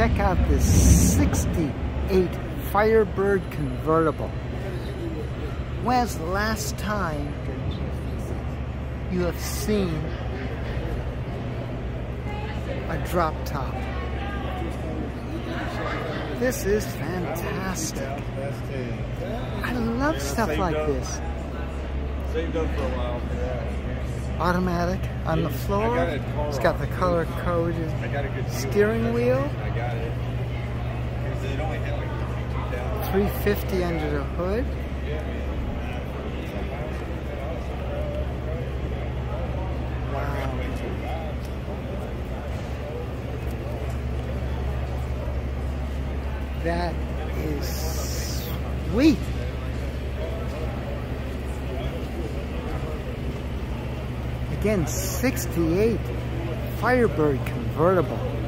check out this 68 Firebird convertible. When's the last time you have seen a drop top? This is fantastic. I love stuff like this. Saved up for a while. Automatic on the floor. It's got the color code. Steering wheel. 350 under the hood. Wow. That is sweet. Again, 68 Firebird convertible.